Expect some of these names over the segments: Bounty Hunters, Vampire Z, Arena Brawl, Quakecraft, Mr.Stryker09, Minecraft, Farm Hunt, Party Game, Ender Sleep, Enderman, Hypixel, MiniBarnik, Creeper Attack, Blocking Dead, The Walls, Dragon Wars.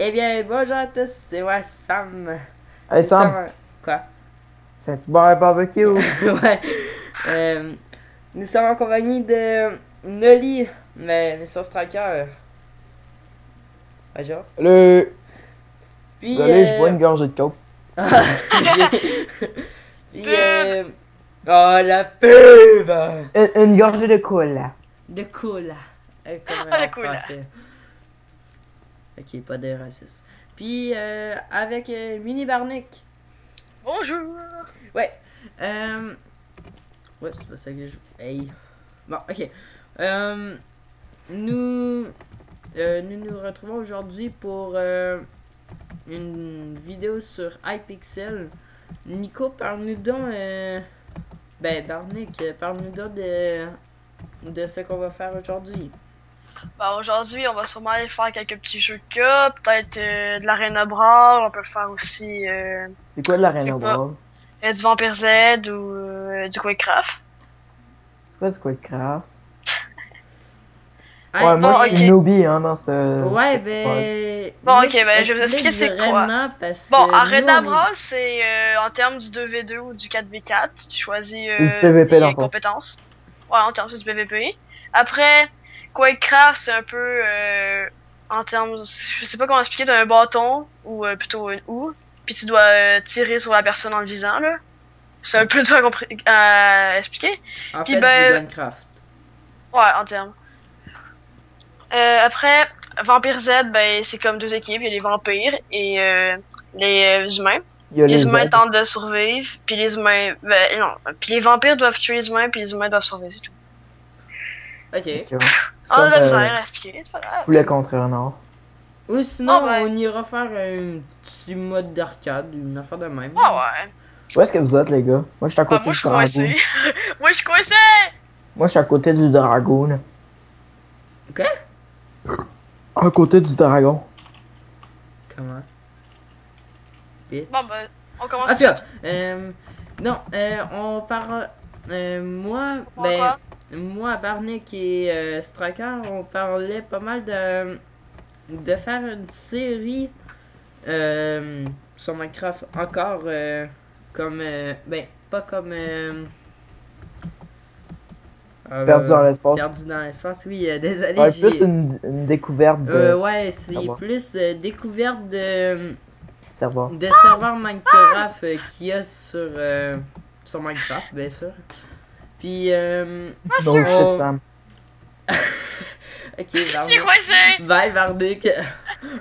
Eh bien, bonjour à tous, c'est moi, Sam. Hey Sam! Quoi? C'est un petit bar à barbecue? Ouais. Nous sommes en compagnie de Nolly, mais Mr.Stryker09. Bonjour. Le. Puis. Désolé, je bois une gorgée de coke. Puis. Oh la pub! Une gorgée de cola. De cola. Ah, de cola. Ok, pas de racisme. Puis avec MiniBarnik. Bonjour! Ouais. Ouais, c'est pas ça que je joue. Hey. Bon, ok. Nous retrouvons aujourd'hui pour une vidéo sur Hypixel. Nico, parle-nous donc. Ben, Barnick, parle-nous donc de ce qu'on va faire aujourd'hui. Ben, aujourd'hui, on va sûrement aller faire quelques petits jeux de cas, peut-être de l'Arena Brawl, on peut faire aussi... c'est quoi de l'Arena Brawl? Du Vampire Z ou du Quakecraft. C'est quoi du Quakecraft? Ouais, bon, moi je suis noobie hein, dans ce. Ouais, ben. Bon, ok, ben je vais vous expliquer c'est quoi. Bon, Arena Brawl, c'est en termes du 2v2 ou du 4v4. Tu choisis les compétences. Ouais, en termes du PvP. Après, Quakecraft, c'est un peu. En termes. Je sais pas comment expliquer, t'as un bâton ou plutôt une houe. Puis tu dois tirer sur la personne en le visant, là. C'est un peu dur à expliquer. En fait, du Minecraft. Ouais, en termes. Après, Vampire Z, ben, c'est comme deux équipes, il y a les vampires et les humains. Les humains tentent de survivre, puis les humains... Ben, non, puis les vampires doivent tuer les humains, puis les humains doivent survivre, c'est tout. Ok. On a de la misère à expliquer, c'est pas grave. Ou le contraire, non. Ou sinon, on ira faire un petit mode d'arcade, une affaire de même. Ah ouais. Où est-ce que vous êtes, les gars? Moi, je suis à côté du dragon. Moi, je suis coincé! Moi, je suis à côté du dragon. Ok. À côté du dragon. Comment? Bitch. Bon ben, on commence. Ah tiens, non, on part. Moi, moi, Barnick et Stryker, on parlait pas mal de faire une série sur Minecraft encore comme pas comme. Perdu dans l'espace. Perdu dans l'espace, oui, désolé. Ouais, plus une découverte de... ouais, c'est plus découverte de... Serveur. De serveur Minecraft qu'il y a sur, sur Minecraft, bien sûr. Puis... Donc, shit, Sam. Ok, Barnick. Bye, Barnick.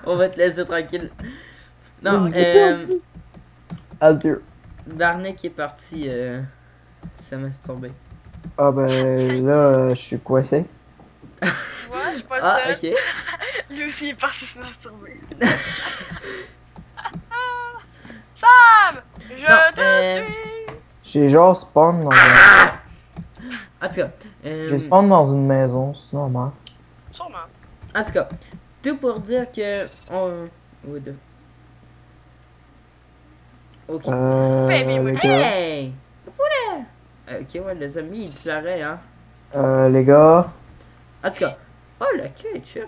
On va te laisser tranquille. Non, Adieu. Barnick est parti ça m'a tombé. Ah ben là, je suis coincé. Tu vois, je suis pas le seul. Ok. Lui aussi est parti se masturber. Sam! Je te suis! J'ai genre spawn dans une... En tout cas... J'ai spawn dans une maison, c'est normal. Sûrement. En tout cas, tout pour dire que... On... Oui, deux. Ok. Hey! Ok, ouais, les amis, ils disparaissent, hein. Les gars. En tout cas. Oh, la ketchup.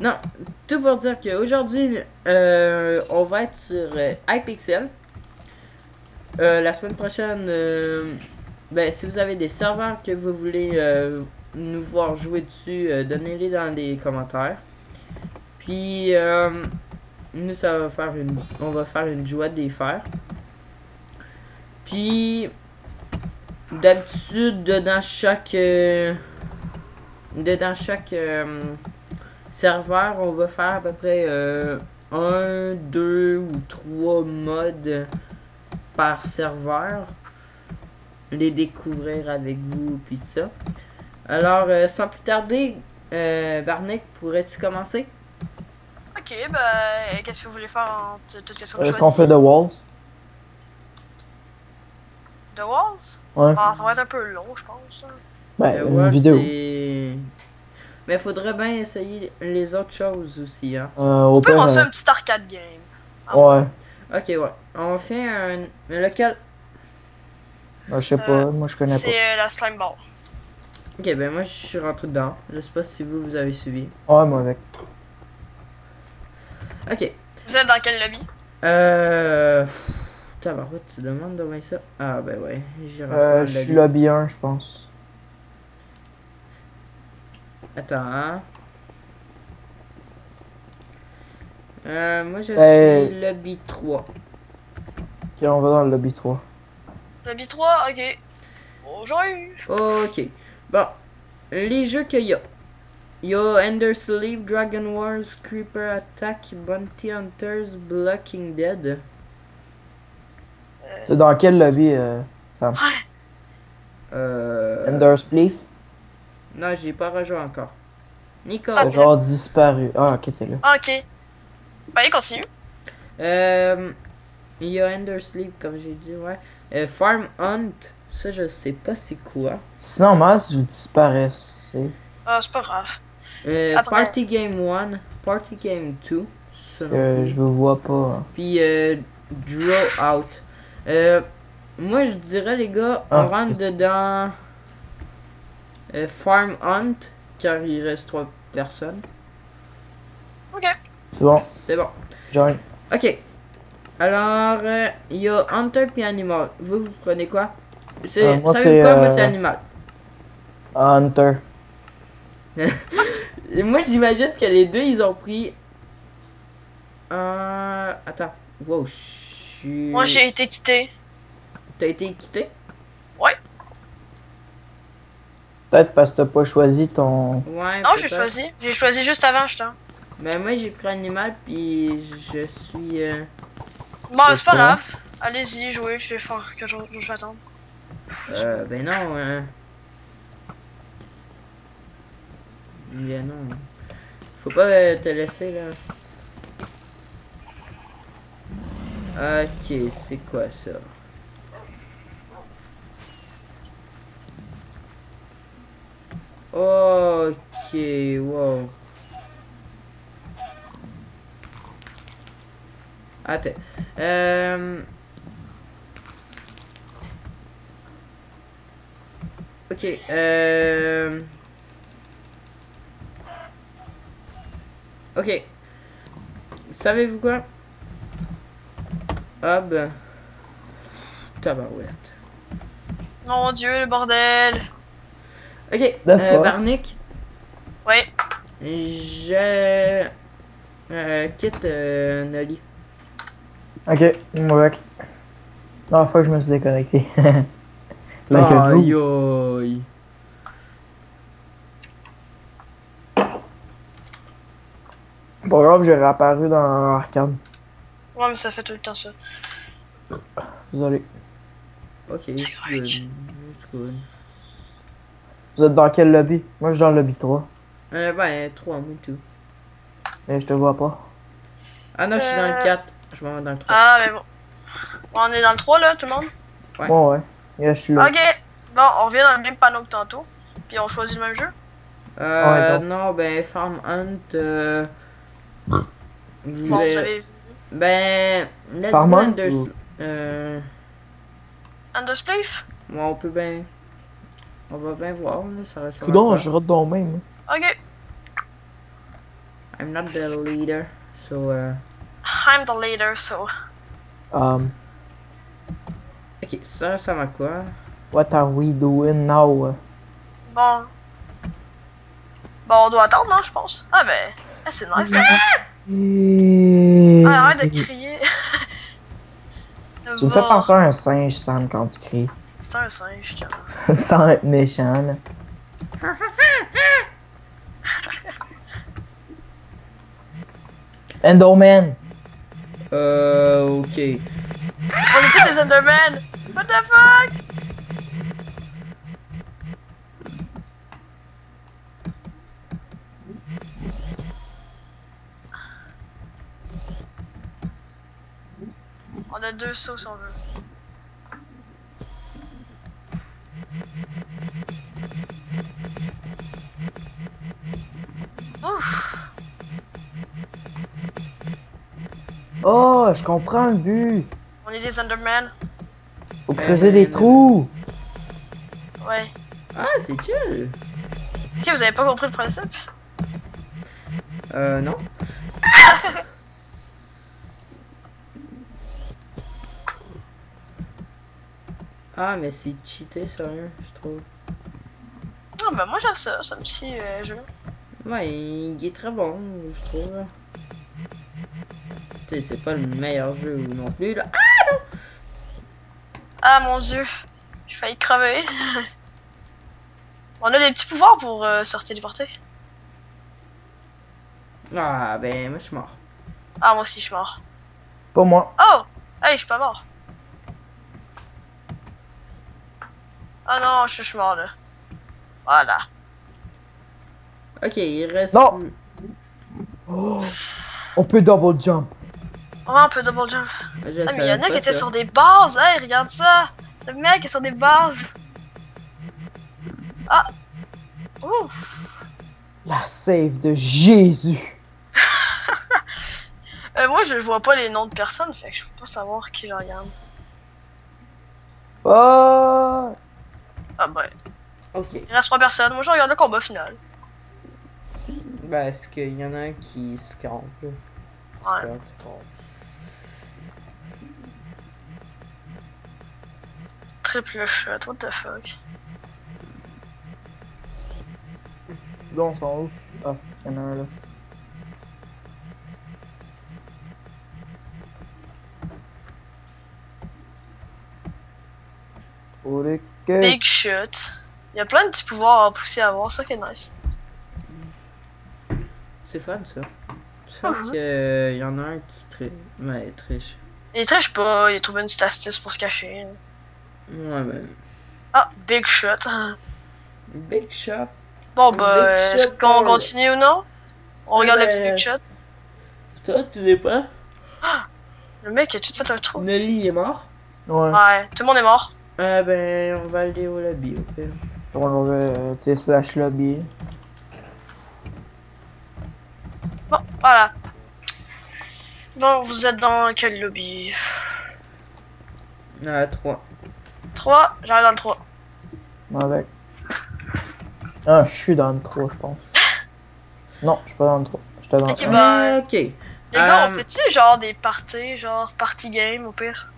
Non, tout pour dire qu'aujourd'hui, on va être sur Hypixel. La semaine prochaine, ben, si vous avez des serveurs que vous voulez nous voir jouer dessus, donnez-les dans les commentaires. Puis, nous, ça va faire une... On va faire une joie de les faire. Puis, d'habitude, dedans chaque serveur, on va faire à peu près 1, 2 ou 3 modes par serveur. Les découvrir avec vous, puis tout ça. Alors, sans plus tarder, Barnick, pourrais-tu commencer? Ok, ben, qu'est-ce que vous voulez faire en toute question? Est-ce qu'on fait The Walls? The Walls? Ouais. Ah, ça va être un peu long, je pense. Ben, une vidéo. Mais faudrait bien essayer les autres choses aussi, hein. On peut lancer un petit arcade game. Ah, ouais. Ok, ouais. On fait un... Lequel? Bah, je sais pas, moi je connais pas. C'est la slime ball. Ok, ben moi je suis rentré dedans. Je sais pas si vous, vous avez suivi. Ouais, moi avec. Ok. Vous êtes dans quel lobby? Tabarouette, tu demandes de voir ça? Ah, ben ouais, j'ai rentré dans le lobby. Je suis lobby 1, je pense. Attends. Moi je suis lobby 3. Ok, on va dans le lobby 3. Lobby 3, ok. Bonjour. Ok. Bon, les jeux qu'il y a. Il y a Ender Sleep, Dragon Wars, Creeper Attack, Bounty Hunters, Blocking Dead. C'est dans quel lobby, Sam? Ender Sleep? Non, j'ai pas rejoint encore. Nico. Ah, genre disparu. Ah, ok, t'es là. Ah, ok. Bah, allez, continue. Il y a Ender Sleep, comme j'ai dit, ouais. Farm Hunt. Ça, je sais pas c'est quoi. C'est normal si vous disparaissez. Ah, c'est pas grave. Party Game 1, Party Game 2. Je vous vois pas. Puis Draw Out. Moi, je dirais, les gars, on rentre dedans Farm Hunt, car il reste 3 personnes. Ok. C'est bon. C'est bon. Join. Ok. Alors, il y a Hunter puis Animal. Vous, vous prenez quoi? Moi, c'est animal. Hunter. Et moi, j'imagine que les deux, ils ont pris... Attends. Wow, je suis... Moi, j'ai été quitté. T'as été quitté? Ouais. Peut-être parce que t'as pas choisi ton... Ouais, non, j'ai choisi. J'ai choisi juste avant, je t'en. Ben, moi, j'ai pris animal, puis je suis... Bon, c'est pas grave. Allez-y, jouez. Je vais faire que je vais attendre. Ben non, ben non. Faut pas te laisser là. Ok, c'est quoi ça? Ok, wow. Attends. Ok, ok. Savez-vous quoi? Hop. Tabarouette. Mon Dieu, le bordel. Ok, Barnik. Ouais. Je... quitte Nolly. Ok, moi. Non, la fois que je me suis déconnecté. Aïe aïe. Bon, grave, j'ai réapparu dans Arcane. Ouais, mais ça fait tout le temps ça. Désolé. Ok, c'est cool. Vous êtes dans quel lobby? Moi, je suis dans le lobby 3. Ben, 3, moi, tout. Mais je te vois pas. Ah non, je suis dans le 4. Je m'en vais dans le 3. Ah, mais bon. On est dans le 3, là, tout le monde? Ouais. Bon, ouais. Yeah, je suis là. Ok, bon, on revient dans le même panneau que tantôt, puis on choisit le même jeu. Ouais, non, ben Farm Hunt. Vous avez... Ben, let's Farm Hunt ou... Undersleep? Ouais, on peut bien. On va bien voir, là, ça reste. Coudon, je rentre dans le même. Ok. I'm not the leader, so. I'm the leader, so. Ok, ça m'a quoi? What are we doing now? Bon. Bon, on doit attendre, non, je pense. Ah ben, c'est nice. Ah, arrête de crier. Tu me fais penser à un singe, Sam, quand tu cries. C'est un singe, tiens. Sans être méchant, là. Enderman! Ok. On est tous des Enderman! What the fuck? On a 2 sauces en jeu. Ouf! Oh, je comprends le but! On est des Endermen. Faut creuser des trous. Ouais. Ah, c'est chill. Ok, vous avez pas compris le principe? Non. Ah, mais c'est cheaté, sérieux, je trouve. Non, bah moi j'aime ça, c'est un petit jeu. Ouais, il est très bon, je trouve. Tu sais, c'est pas le meilleur jeu non plus, là. Ah, non! Ah, mon dieu. J'ai failli crever. On a des petits pouvoirs pour sortir du portail. Ah, ben, moi je suis mort. Ah, moi aussi je suis mort. Pas moi. Oh! Hey, je suis pas mort. Ah non, je suis mort, là. Voilà. Ok, il reste... Non plus... oh, on peut double jump. Ouais, on peut double jump. Ah, mais il y en a qui étaient sur des bases. Hey, regarde ça. Le mec est sur des bases. Ah. Ouh. La save de Jésus. Moi, je vois pas les noms de personnes, fait que je peux pas savoir qui je regarde. Oh. Ah bah. Ok. Il reste 3 personnes. Moi, je regarde le combat final. Bah, est-ce qu'il y en a un qui se campe? Ouais. Triple shot, what the fuck? Là, on s'en ouf. Ah, il y en a un là. Oh, les cakes. Big shot. Il y a plein de petits pouvoirs à pousser à voir, ça qui est nice. C'est fun ça. Sauf qu'il y en a un qui triche. Ouais, il triche. Il triche pas, il a trouvé une petite astuce pour se cacher. Ouais, ben. Ah, big shot. Big shot. Bon, bah, est-ce qu'on continue ou non? On regarde la petite big shot. Toi, tu veux pas? Ah, le mec a tout fait un trou. Nelly est mort. Ouais. Ouais, tout le monde est mort. Ben, on va aller au lobby, ok. On va slash lobby. Bon, voilà. Bon, vous êtes dans quel lobby? 3. 3, j'arrive dans le 3. Avec. Ah, je suis dans le 3, je pense. Non, je suis pas dans le 3. J'étais dans le 3. Ok, bah, ok. Les gars, on fait-tu genre des parties, genre party game au pire?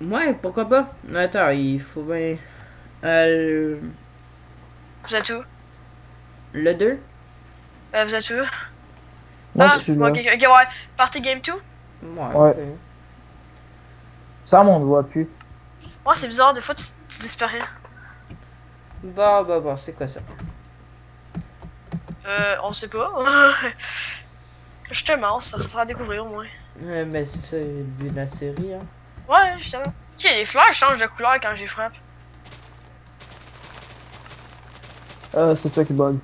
Ouais, pourquoi pas? Attends, il faut bien. Vous êtes où? Le 2? Vous êtes où? Moi, je suis là. Okay, ok, ouais. Party Game 2? Ouais. Okay. Ça, on ne voit plus. Ouais, c'est bizarre, des fois, tu disparais. Bah, c'est quoi ça? On sait pas. Je te mens, ça sera à découvrir au moins. Ouais, mais c'est ça, le but de la série, hein. Ouais, justement. Ok, les fleurs changent de couleur quand j'y frappe. C'est toi qui bug.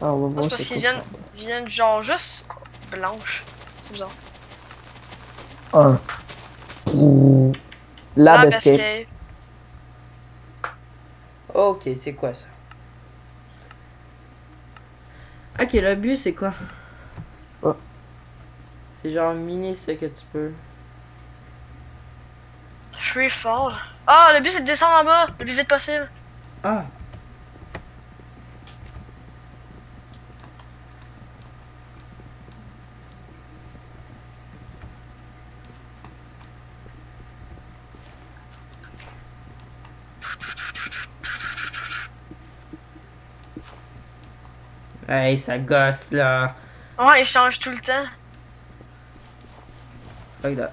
Ah, on va voir. C'est parce qu'ils viennent genre juste blanche. C'est bizarre. La basket. Ok, c'est quoi ça? Ok, le but c'est quoi? Oh. C'est genre mini ce que tu peux. Freefall. Ah, le but c'est de descendre en bas, le plus vite possible. Ah. Hey, ça gosse là! Ouais, il change tout le temps! Like that.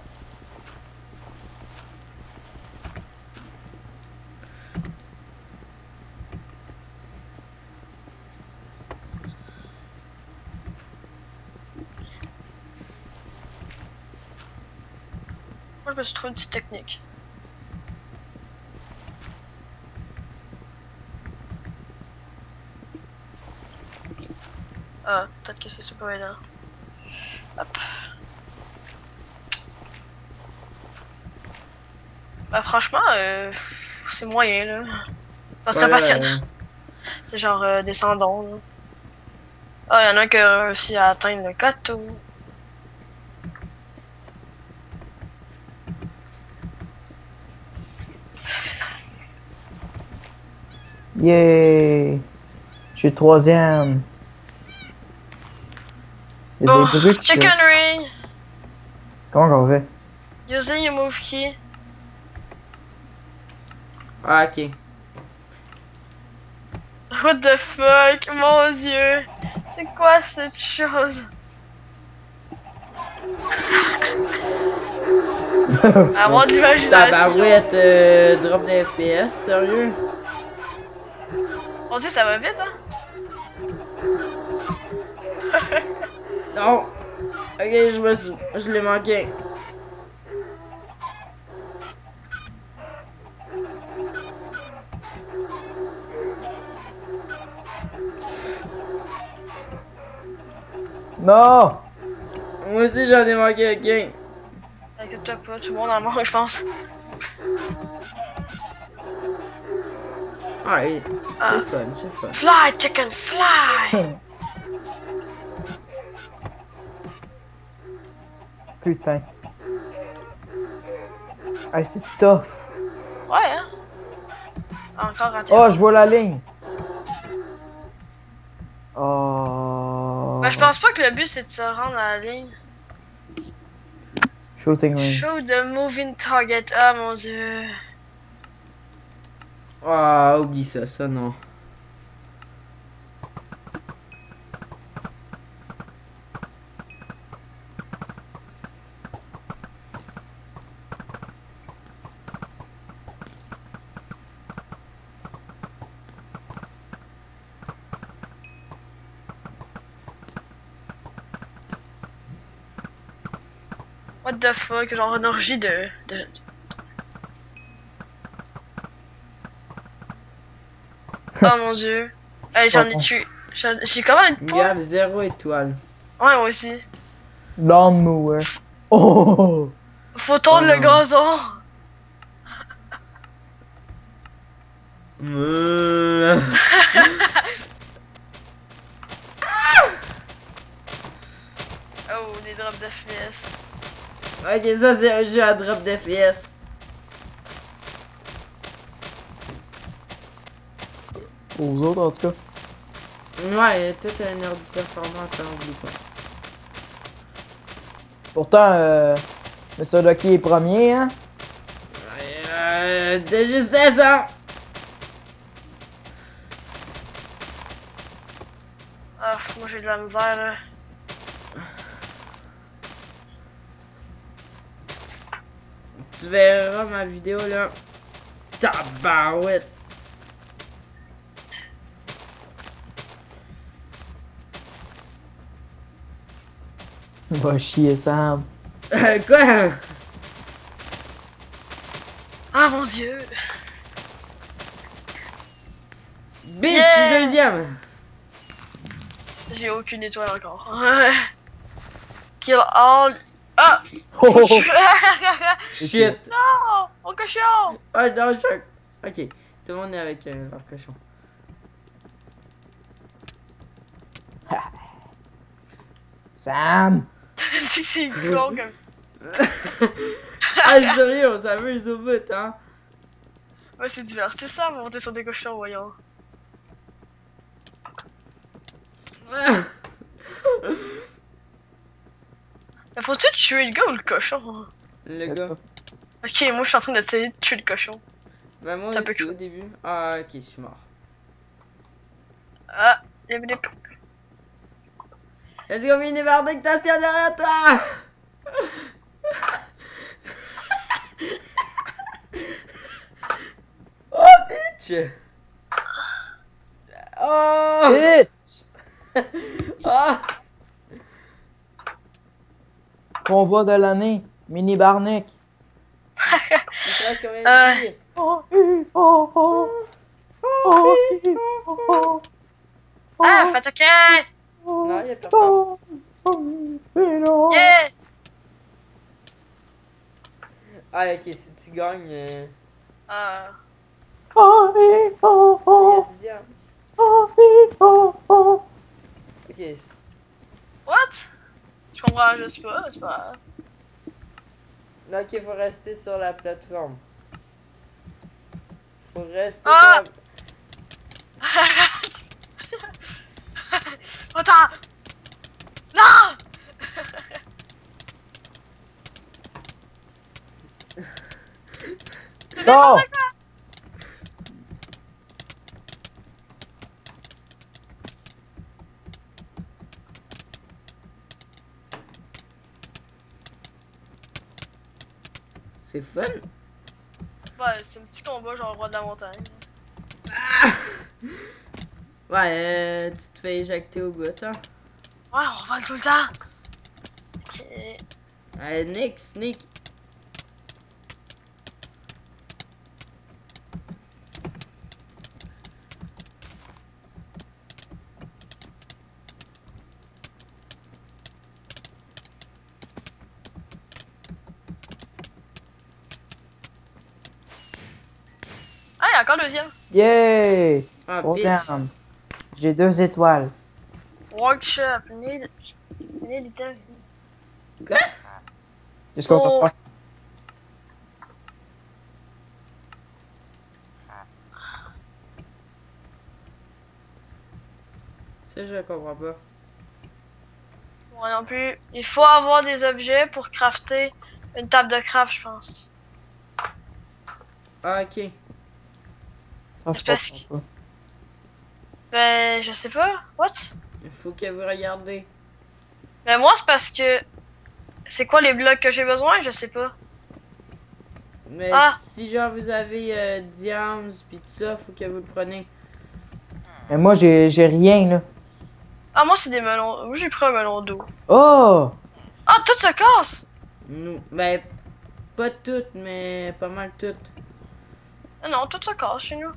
Moi, je me suis trouvé une petite technique. Ah, peut-être que c'est super bien là. Hop. Bah franchement, c'est moyen là. Ça serait passionnant. C'est genre descendant là. Ah, y'en a qui a réussi à atteindre le plateau. Yay! Je suis troisième. Il y a des bruits. Chicken Ray! Comment on fait? Using your move key. Ah, ok. What the fuck, mon dieu! C'est quoi cette chose? Avoir de l'imagination. Tabarouette, drop de FPS, sérieux? Mon dieu, ça va vite, hein? Non! Ok, je l'ai manqué. Non! Moi aussi j'en ai manqué un game. T'inquiète pas, tout le monde en manque, je pense. Ah oui, c'est fun, c'est fun. Fly, chicken, fly! Putain. Ah, c'est tough. Ouais, hein? Encore un tir. Oh, je vois la ligne. Oh. Bah, je pense pas que le but c'est de se rendre à la ligne. Shooting range. Shoot the moving target. Ah mon dieu. Ah, oublie ça, ça non. What the fuck, genre une orgie de... Oh mon dieu. Allez, j'en ai tué. J'ai quand même une poule. Regarde, 0 étoile. Ouais, moi aussi. Lawnmower. Oh! Faut tondre le gazon. Oh, les drops de FPS. Ok, ça c'est un jeu à drop d'FPS. Aux autres en tout cas. Ouais, tout est un ordi performant, t'en oublie pas. Pourtant, Mr. Lucky est premier, hein? De justesse, hein? Ah, moi j'ai de la misère, là. Tu verras ma vidéo là. Tabarouette. Va chier Sam. Quoi? Ah mon dieu. Bitch, yeah! Je suis deuxième. J'ai aucune étoile encore. Kill all. Ah! Oh! Shit! Non! Mon cochon! Ah non, je... Ok, tout le monde est avec leur cochon. Sam! C'est con comme... Ah sérieux, on s'amuse au bout, hein? Ouais, c'est divertissant, monter sur des cochons, voyons. Faut-tu tuer le gars ou le cochon? Le gars. Ok, moi je suis en train d'essayer de tuer le cochon. Bah moi c'est au début. Ah ok, je suis mort. Ah, les minutes. Let's go MiniBarnik, t'as si derrière toi. Oh bitch. Oh bitch. Ah. Combat de l'année, MiniBarnik. Ah, faut attaquer. Non, il y a personne. Yeah. Ah, ok, si tu gagnes. Ah. Ok. What? Je comprends juste pas, c'est pas... Là qu'il faut rester sur la plateforme. Faut rester sur la... Non. C'est fun. Ouais, c'est un petit combat genre le roi de la montagne. Ah ouais, tu te fais éjecter au bout, hein. Ouais, on revole tout le temps. Ok. Allez, Nick, sneak. Ah, il y a encore deuxième. Yeah. Ah, bon terme. J'ai 2 étoiles. Workshop, need quoi? Qu'est-ce qu'on peut faire? C'est je comprends pas. Moi non plus. Il faut avoir des objets pour crafter une table de craft, je pense. Ah, ok. Ah, je pense que... Ben, je sais pas. What? Il faut que vous regardiez. Mais moi, c'est parce que... C'est quoi les blocs que j'ai besoin? Je sais pas. Mais ah, si genre vous avez diams pis tout ça, faut que vous le preniez. Mais moi, j'ai rien, là. Ah, moi, c'est des melons. Moi, j'ai pris un melon d'eau. Oh! Ah, tout se casse! Non, ben... Pas toutes, mais pas mal toutes. Non, tout se casse chez nous.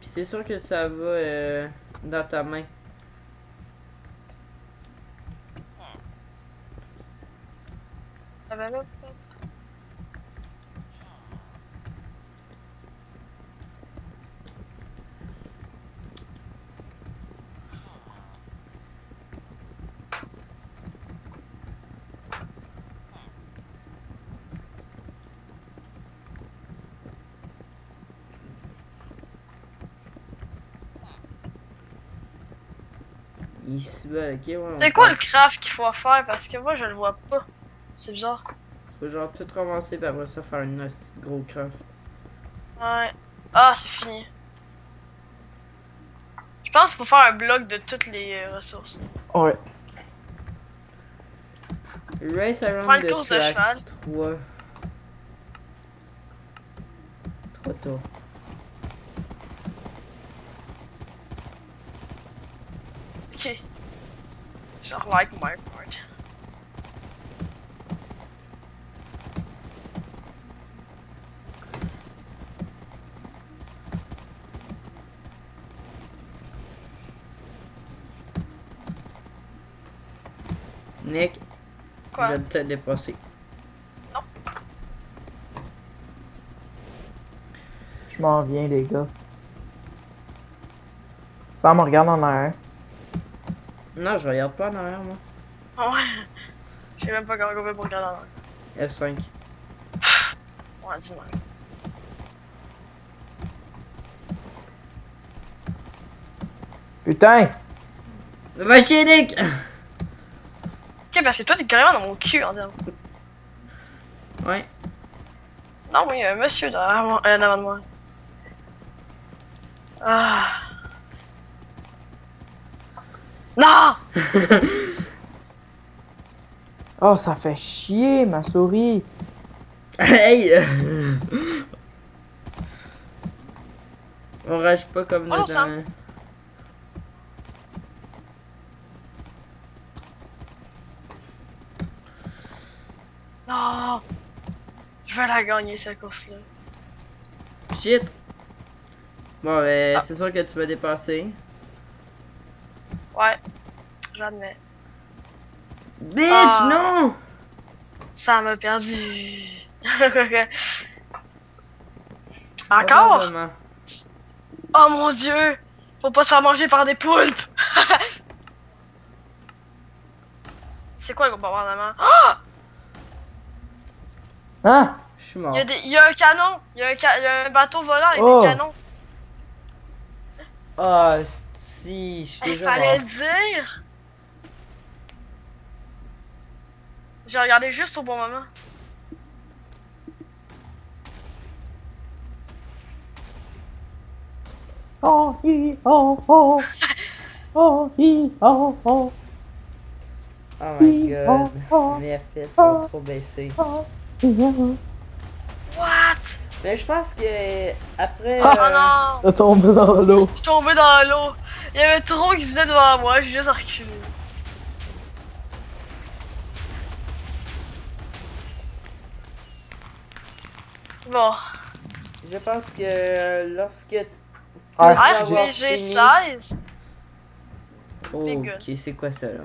Puis c'est sûr que ça va dans ta main. Ah ben là, peut-être. Okay, ouais, c'est quoi le craft qu'il faut faire parce que moi je le vois pas. C'est bizarre. Faut genre tout commencer puis après ça faire une gros craft. Ouais. Ah, c'est fini. Je pense qu'il faut faire un bloc de toutes les ressources. Ouais. Race around the course de cheval. 3 tours. Ok. Genre like Minecraft. Nick, quoi? Je vais te dépasser. Non. Je m'en viens, les gars. Ça me regarde en arrière. Non, je regarde pas en arrière, moi. Ah ouais. Je sais même pas comment on fait pour regarder en arrière. F5. On a dit non. Putain! Va chier, Nick! Ok, parce que toi t'es carrément dans mon cul en termes. Ouais. Non, oui, monsieur derrière moi, en avant de moi. Ah. Non. Oh, ça fait chier ma souris. Hey. On rage pas comme nous. Non! Je vais la gagner cette course-là. Shit! Bon, ben, ah, c'est sûr que tu m'as dépassé. Ouais, j'admets. Bitch, oh, non! Ça m'a perdu. Encore? Vraiment. Oh mon dieu! Faut pas se faire manger par des poulpes! C'est quoi le bombardement? Oh! Hein? Je suis mort. Il y a un canon, il y a un bateau volant et oh, des canons. Ah, oh, si, je suis déjà mort. Il fallait le dire. J'ai regardé juste au bon moment. oh, hi, oh, oh. Oh, hi, oh, oh. Oh my god, mes FPS sont trop baissés. What? Mais je pense que après. Oh non! Tombé dans l'eau. Je suis tombé dans l'eau. Il y avait un taureau qui faisait devant moi, j'ai juste reculé. Bon. Je pense que lorsque. RPG 16? Ok, c'est quoi ça là?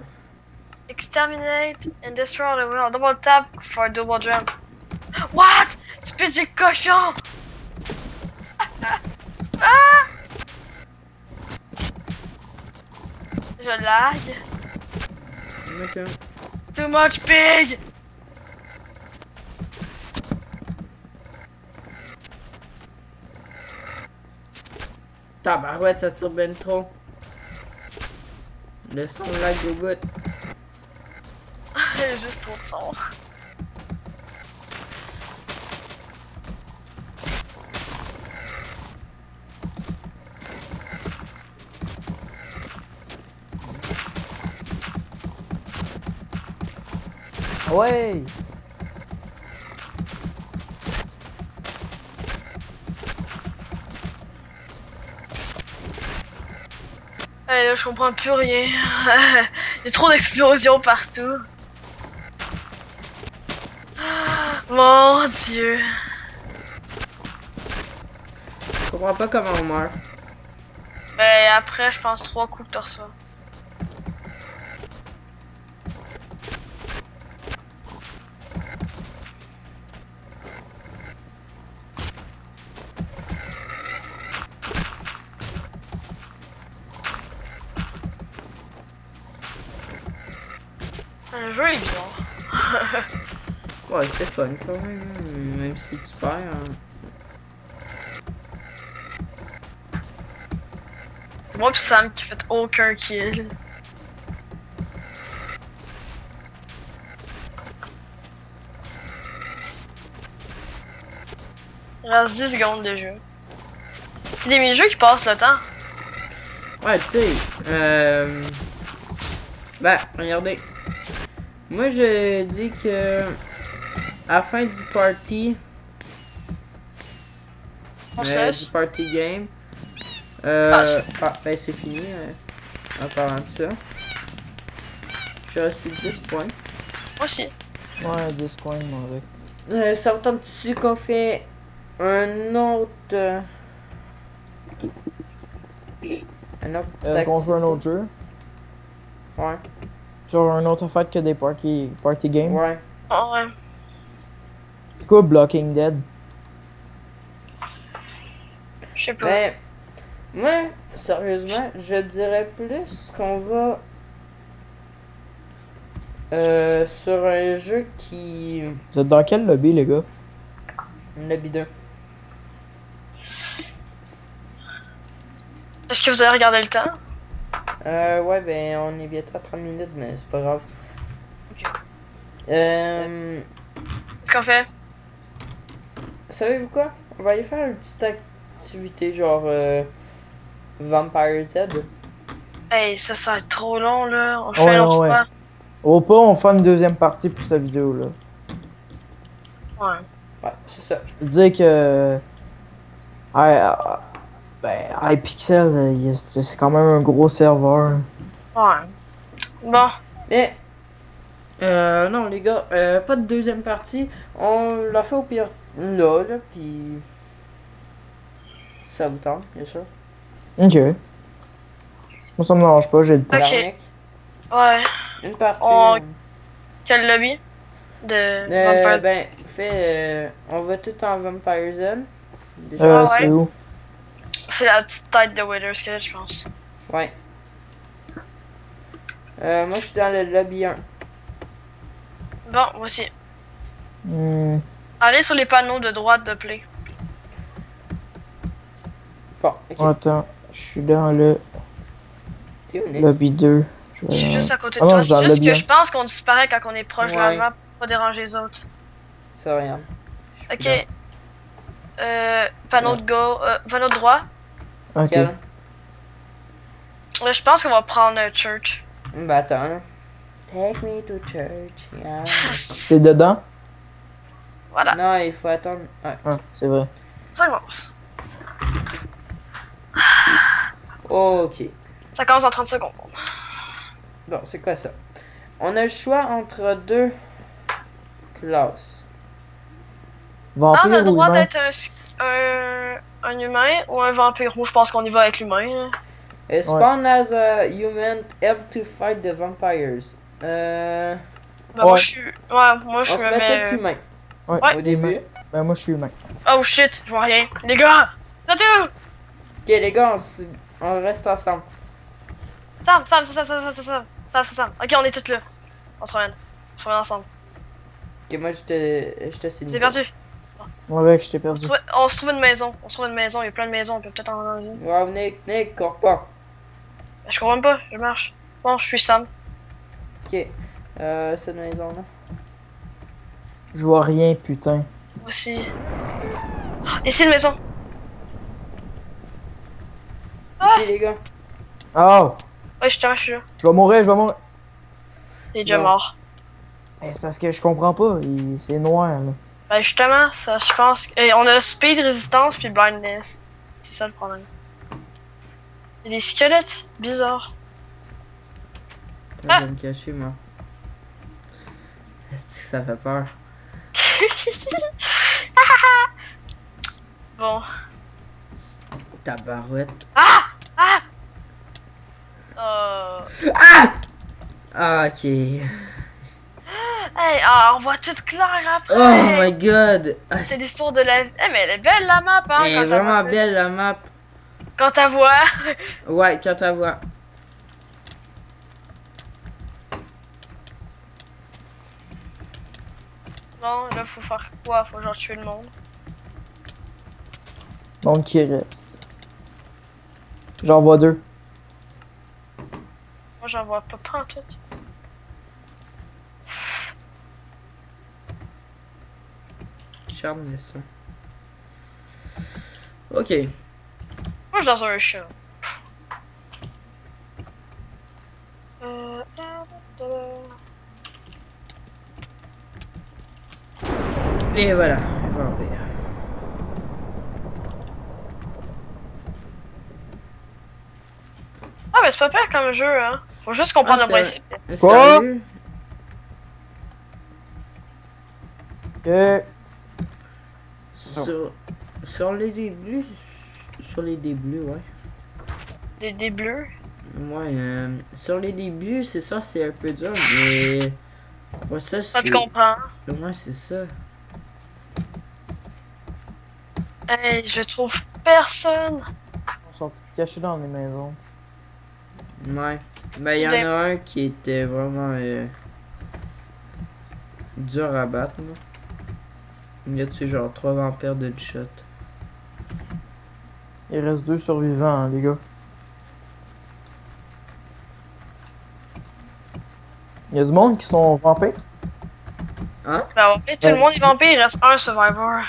Exterminate and destroy the world. Double tap for double jump. What? Espèce de cochon! Ah! Je lag. Okay. Too much pig! Tabarouette, ça tire ben trop. Le son lag au bout. Juste trop de son. Ouais. Allez, là, je comprends plus rien. Il y a trop d'explosions partout. Mon dieu. Je comprends pas comment on meurt. Mais après, je pense 3 coups que tu reçois. Le jeu est bizarre. Ouais, c'est fun quand même, même si tu perds. Hein. Moi pis Sam qui fait aucun kill. Il reste 10 secondes de jeu. C'est des mini-jeux qui passent le temps. Ouais, tu sais. Ben, regardez. Moi je dis que à la fin du party game ben c'est fini en parlant de ça. J'ai reçu 10 points. Moi aussi. Ouais, 10 points mon mec. Ça vous tente-tu qu'on fait un autre jeu? Ouais. Sur un autre fait que des party games. Ouais. Ah ouais. C'est quoi Blocking Dead? Je sais pas. Mais moi, sérieusement, je dirais plus qu'on va sur un jeu qui. Vous êtes dans quel lobby les gars? Lobby 2. Est-ce que vous avez regardé le temps? Ouais, ben on est bientôt à 30 minutes, mais c'est pas grave. Ok. Qu'est-ce qu'on fait? Savez-vous quoi? On va aller faire une petite activité genre Vampire Z. Hey, ça va être trop long là. On fait un autre fois. Au pas, on fait une deuxième partie pour cette vidéo là. Ouais. Ouais, c'est ça. Je peux dire que. Ben, Hypixel, c'est quand même un gros serveur. Ouais. Bon. Mais, non, les gars, pas de deuxième partie. On l'a fait au pire là, puis ça vous tente, bien sûr. Ok. Moi, ça me dérange pas, j'ai le temps. Ok. Ouais. Une partie. Quel lobby de Vampire Z? Ben, on va tout en Vampire Zone. Déjà, c'est où? C'est la petite tête de Wither Skelette, je pense. Ouais. Moi, je suis dans le lobby 1. Bon, moi aussi. Allez sur les panneaux de droite de play. Bon, okay. Attends, je suis dans le lobby 2. Je suis juste à côté de toi. C'est juste que je pense qu'on disparaît quand on est proche de la map pour pas déranger les autres. C'est rien. Ok. Panneau de droit. Ok. Je pense qu'on va prendre un church. Bah attends. Take me to church. Yeah. C'est dedans? Voilà. Non, il faut attendre. Ouais. Ah, c'est vrai. Ça commence. Ok. Ça commence en 30 secondes. Bon, c'est quoi ça? On a le choix entre deux classes. Vampire, on a le droit d'être un humain ou un vampire. Moi, je pense qu'on y va avec l'humain. Spawn as a human help to fight the vampires. Ben, moi, je suis. Ouais, moi, je suis humain. Ouais, au début. Ben, moi, je suis humain. Oh shit, je vois rien. Les gars, tout. Ok, les gars, on reste ensemble. Sam. Ok, on est toutes là. On se ramène. On se ramène ensemble. Ok, moi, je te signe. J'ai perdu. Ouais, je t'ai perdu. On se trouve une maison. Il y a plein de maisons. On peut peut-être en une. Ouais, venez, cours pas. Je cours même pas, je marche. Bon, je suis Sam. Ok, cette maison là. Je vois rien, putain. Moi aussi. Oh, ici, une maison. Ah ici, les gars. Oh! Ouais, je suis là. Je vais mourir. Il est déjà mort. Ouais, c'est parce que je comprends pas. C'est noir là. Ben justement, ça je pense que... on a speed, résistance puis blindness. C'est ça le problème. Il y a des squelettes bizarres. Ah. Je vais me cacher moi. Est-ce que ça fait peur? Bon. Tabarouette. Ah! Ah! Ah! Ah, ok. Hey, on voit tout clair après. Oh my god. C'est l'histoire de la... Eh hey, mais elle est belle la map, hein. Elle est vraiment belle la map. Quand t'as voix. Ouais, quand t'as voix. Bon, là faut faire quoi? Faut genre tuer le monde. Monde qui reste. J'en vois deux. Moi j'en vois pas en fait. Charme ça. Ok. Moi je suis dans un champ. Et voilà, vampire. Ah mais c'est pas pire comme jeu hein. Faut juste comprendre le principe. Quoi? Sur les débuts, ouais. Les débuts? Ouais, sur les débuts, c'est ça, c'est un peu dur, mais... Ouais, ça, c'est... Ça te comprend. Ouais, c'est ça. Hey, je trouve personne. On s'en cachait dans les maisons. Ouais. Ben, il y en a un qui était vraiment... dur à battre, moi. Il y a dessus genre 3 vampires de shot. Il reste 2 survivants hein, les gars. Il y a du monde qui sont vampires. Hein? Bah ouais, tout le monde est vampire, il reste un survivor.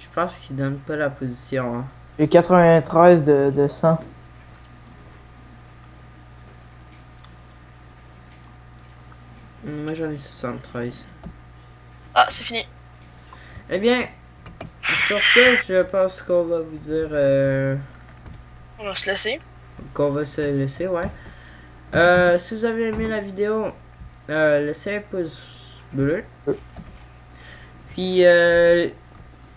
Je pense qu'il donne pas la position hein. J'ai 93 de 100. Moi j'en ai 73. Ah, c'est fini. Eh bien, sur ce, je pense qu'on va vous dire... On va se laisser. Qu'on va se laisser, ouais. Si vous avez aimé la vidéo, laissez un pouce bleu. Puis,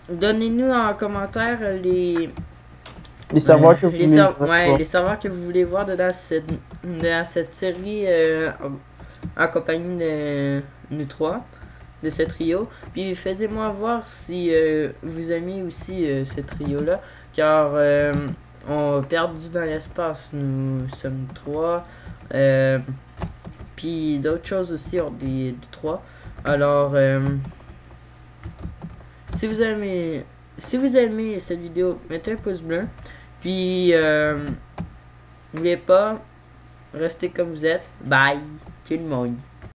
donnez-nous en commentaire les... les serveurs que vous voulez voir dedans cette série en compagnie de nous trois. De ce trio, puis faisez-moi voir si vous aimez aussi ce trio là, car on a perdu dans l'espace, nous sommes 3, puis d'autres choses aussi hors des 3. Alors si vous aimez cette vidéo, mettez un pouce bleu, puis n'oubliez pas, restez comme vous êtes. Bye tout le monde.